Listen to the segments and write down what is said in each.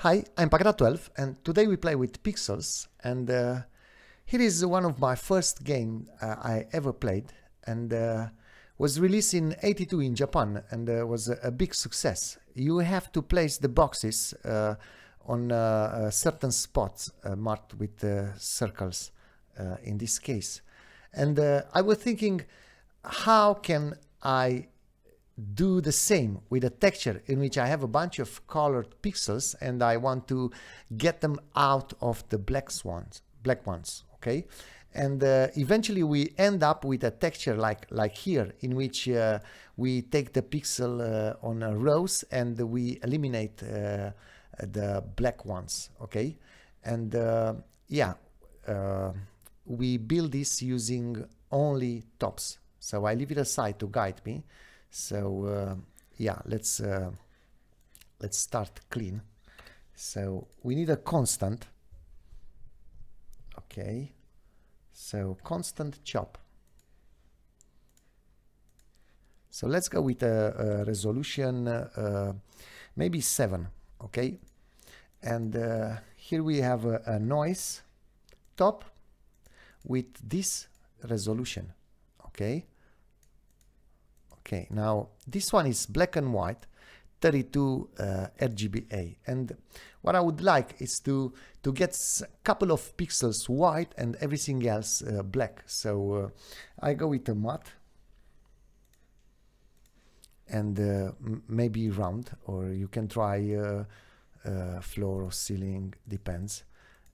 Hi, I'm paketa12 and today we play with pixels, and here is one of my first game I ever played, and was released in '82 in Japan, and was a big success. You have to place the boxes on certain spots marked with circles in this case. And I was thinking, how can I do the same with a texture in which I have a bunch of colored pixels and I want to get them out of the black ones, okay? And eventually we end up with a texture like here, in which we take the pixel on a rows and we eliminate the black ones, okay? And we build this using only tops. So I leave it aside to guide me. So let's start clean. So we need a constant. Okay, so constant chop. So let's go with a resolution maybe 7. Okay, and here we have a noise top with this resolution. Okay. Okay, now this one is black and white, 32 RGBA, and what I would like is to get a couple of pixels white and everything else black. So I go with a matte and maybe round, or you can try floor or ceiling, depends.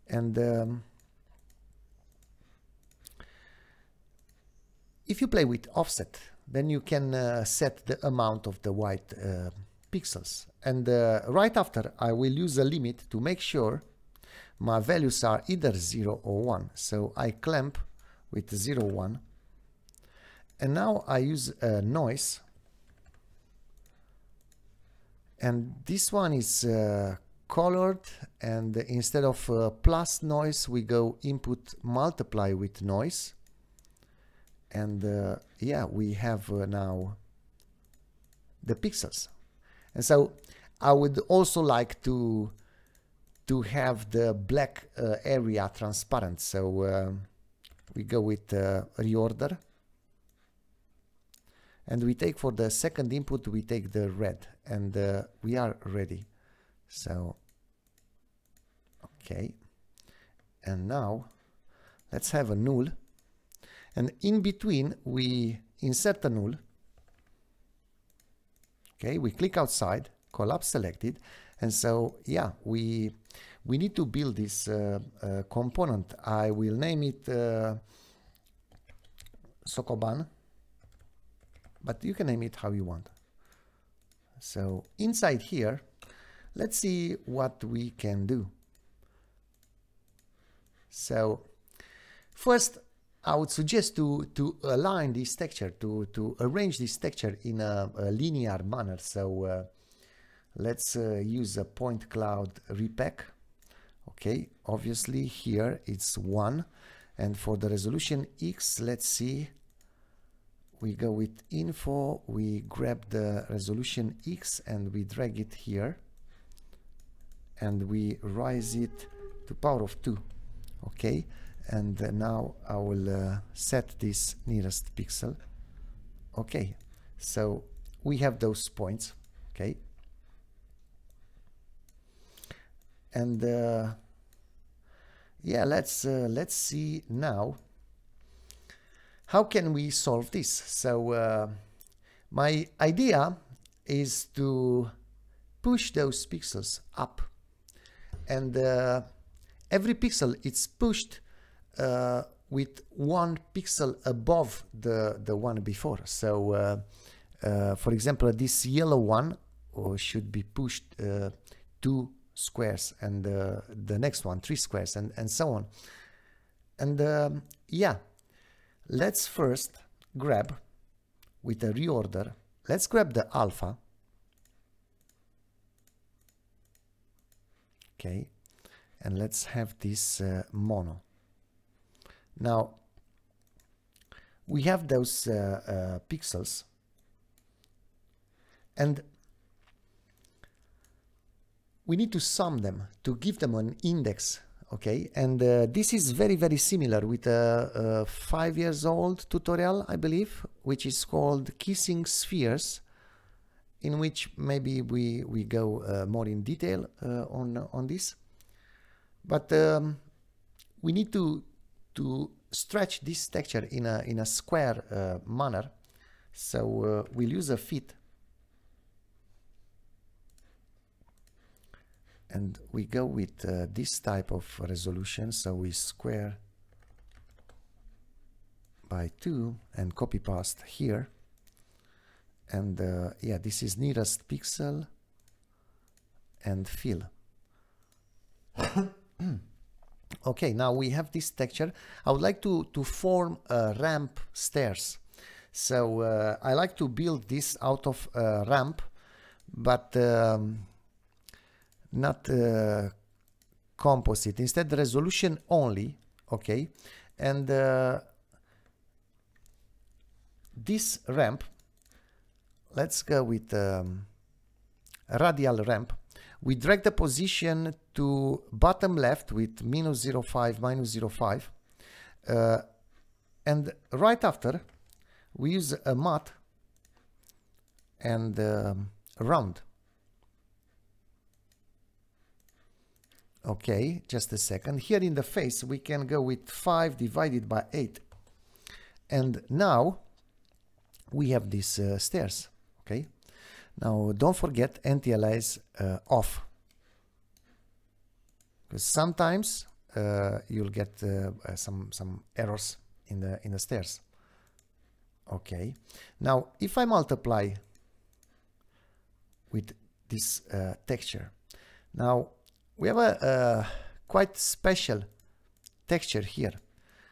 And if you play with offset, then you can set the amount of the white pixels. And right after, I will use a limit to make sure my values are either 0 or 1. So I clamp with 0, 1. And now I use a noise. And this one is colored. And instead of plus noise, we go input multiply with noise. And we have now the pixels. And so I would also like to have the black area transparent. So we go with reorder. And we take for the second input, we take the red. And we are ready. So, okay. And now let's have a null. And in between, we insert a null. Okay, we click outside, collapse selected. And so, we need to build this component. I will name it Sokoban, but you can name it how you want. So inside here, let's see what we can do. So first, I would suggest to align this texture, to arrange this texture in a linear manner. So let's use a point cloud repack. Okay, obviously here it's 1. And for the resolution X, let's see. We go with info, we grab the resolution X and we drag it here. And we raise it to power of 2. Okay. And now I will set this nearest pixel. Okay, so we have those points. Okay, and let's see now how can we solve this. So my idea is to push those pixels up, and every pixel it's pushed with 1 pixel above the one before. So for example, this yellow one should be pushed 2 squares, and the next one 3 squares, and so on. And let's first grab with a reorder, let's grab the alpha. Okay, and let's have this mono. Now, we have those pixels, and we need to sum them to give them an index. Okay, and this is very, very similar with a 5-year-old tutorial, I believe, which is called Kissing Spheres, in which maybe we go more in detail on this. But we need to stretch this texture in a square manner, so we'll use a fit. And we go with this type of resolution, so we square by 2 and copy paste here. And yeah, this is nearest pixel and fill. Okay, now we have this texture. I would like to form a ramp stairs. So I like to build this out of a ramp, but not composite, instead resolution only. Okay, and this ramp, let's go with a radial ramp. We drag the position to bottom left with -0.5, -0.5, and right after we use a mat and round. Okay, just a second. Here in the face, we can go with 5 divided by 8. And now we have these stairs, okay? Now, don't forget anti-alias off. Because sometimes you'll get some errors in the stairs. Okay, now if I multiply with this texture, now, we have a quite special texture here,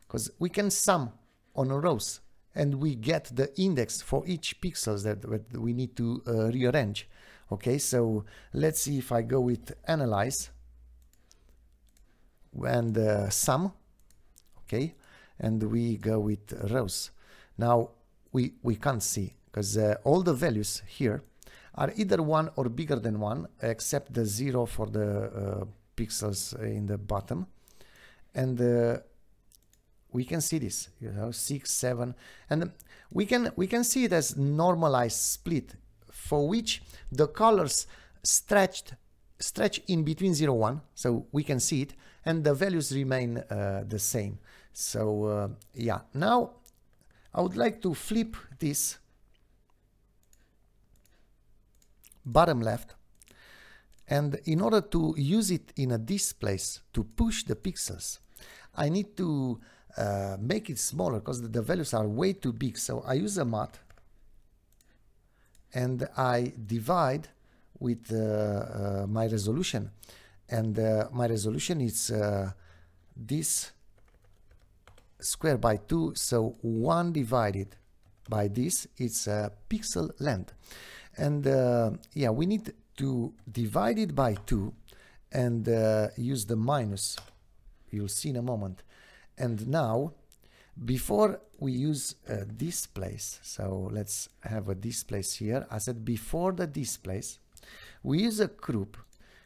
because we can sum on rows and we get the index for each pixels that we need to rearrange. Okay, so let's see if I go with analyze and sum. Okay, and we go with rows. Now we can't see, because all the values here are either 1 or bigger than 1, except the 0 for the pixels in the bottom. And we can see this, you know, 6, 7. And we can see it as normalized split, for which the colors stretch in between 0 and 1, so we can see it, and the values remain the same. So, yeah, now I would like to flip this bottom left, and in order to use it in a displace to push the pixels, I need to make it smaller, because the values are way too big. So I use a mat and I divide with my resolution, and my resolution is this square by 2, so 1 divided by this, it's a pixel length. And yeah, we need to divide it by 2 and use the minus, you'll see in a moment. And now, before we use displace, so let's have a displace here. I said before the displace, we use a group,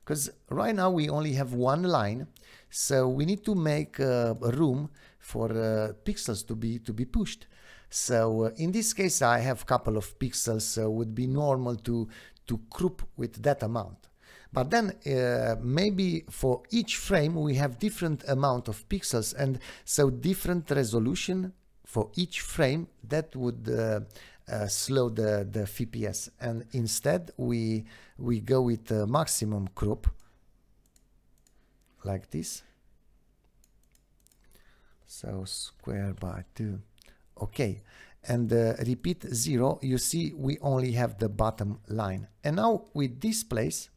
because right now we only have one line, so we need to make room for pixels to be pushed. So in this case, I have a couple of pixels, so it would be normal to group with that amount. But then maybe for each frame, we have different amount of pixels, and so different resolution for each frame. That would slow the FPS. And instead, we go with the maximum group, like this. So square by 2. Okay, and repeat 0, you see we only have the bottom line. And now with displace,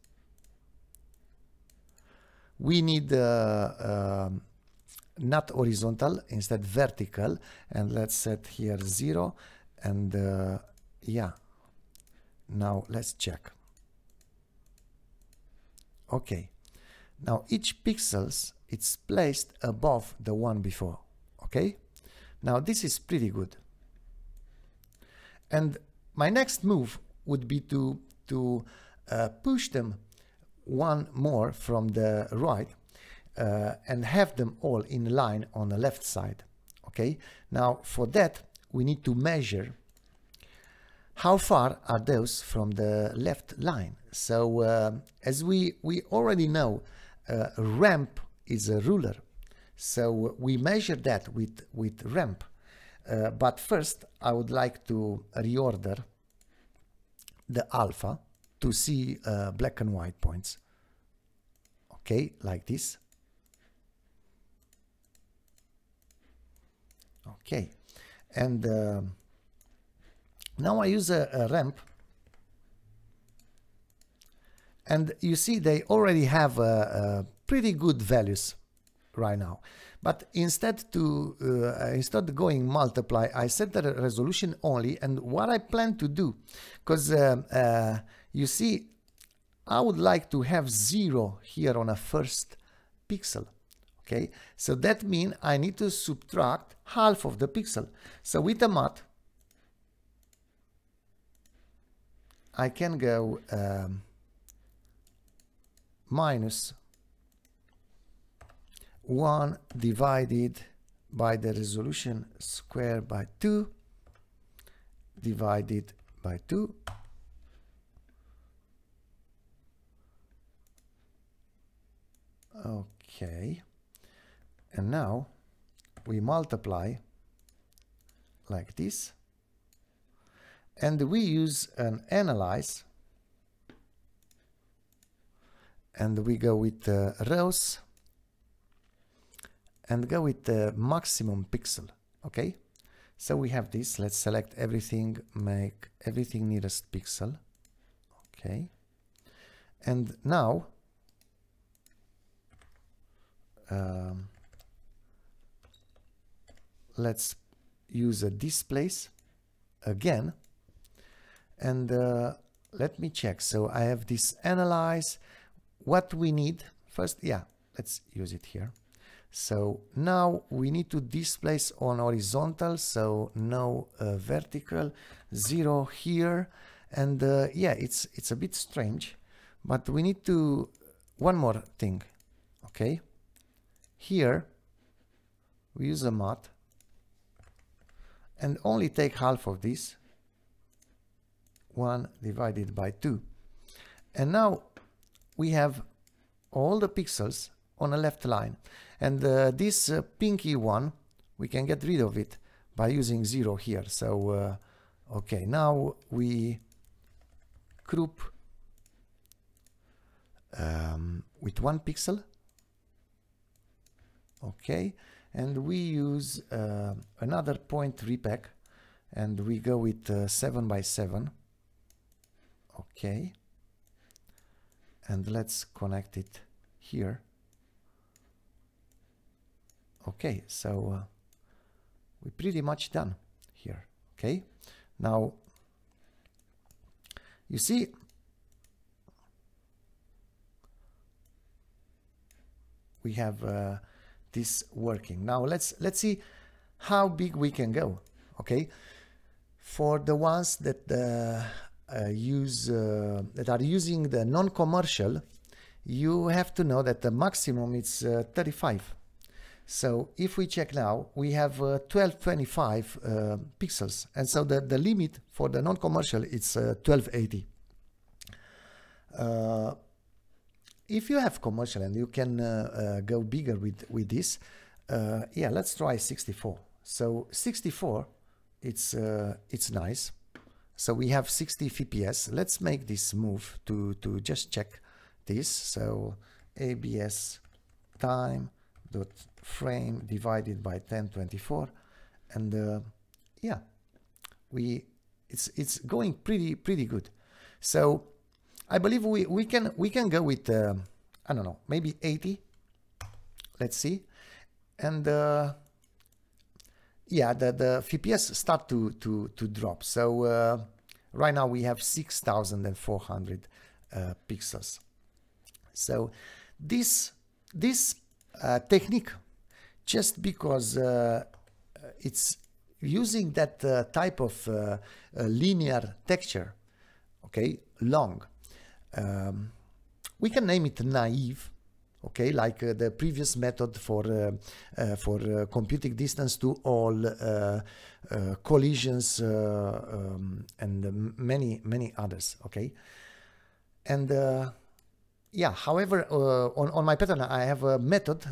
we need not horizontal, instead vertical, and let's set here 0, and yeah, now let's check. Okay, now each pixels it's placed above the one before, okay? Now this is pretty good. And my next move would be to push them one more from the right and have them all in line on the left side. Okay, now for that we need to measure how far are those from the left line. So as we already know, a ramp is a ruler, so we measure that with ramp. But first I would like to reorder the alpha to see black and white points. Okay, like this. Okay, and now I use a ramp, and you see they already have pretty good values right now. But instead of going multiply, I set the resolution only. And what I plan to do, because you see, I would like to have 0 here on a first pixel. Okay, so that means I need to subtract half of the pixel. So with the mat, I can go minus 1 divided by the resolution square by 2 divided by 2. Okay, and now we multiply like this, and we use an analyze, and we go with rows and go with the maximum pixel. Okay, so we have this. Let's select everything, make everything nearest pixel. Okay, and now let's use a displace again, and let me check. So I have this analyze. What we need first, yeah, let's use it here. So now we need to displace on horizontal, so no vertical, 0 here, and yeah, it's a bit strange, but we need to one more thing. Okay, here we use a mat and only take half of this, 1 divided by 2, and now we have all the pixels on a left line. And this pinky one, we can get rid of it by using 0 here. So, okay, now we group with 1 pixel. Okay, and we use another point repack, and we go with 7 by 7. Okay, and let's connect it here. Okay, so we're pretty much done here. Okay, now you see we have this working. Now let's see how big we can go. Okay, for the ones that are using the non-commercial, you have to know that the maximum is 35. So if we check now, we have 1225 pixels, and so the limit for the non-commercial is 1280. If you have commercial and you can go bigger with this, yeah, let's try 64. So 64, it's nice. So we have 60 fps. Let's make this move to just check this. So ABS time dot frame divided by 1024, and yeah, it's going pretty good. So I believe we can go with I don't know, maybe 80. Let's see, and yeah, the FPS start to drop. So right now we have 6400 pixels. So this technique, just because it's using that type of linear texture, okay, long, We can name it naive, okay, like the previous method for computing distance to all collisions and many others, okay. And yeah, however, on my pattern I have a method,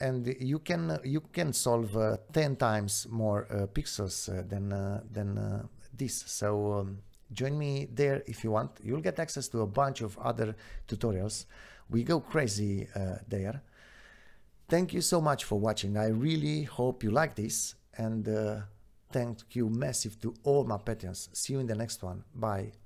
and you can solve 10 times more pixels than this. So join me there if you want. You'll get access to a bunch of other tutorials. We go crazy there. Thank you so much for watching. I really hope you like this, and thank you massive to all my patrons. See you in the next one. Bye.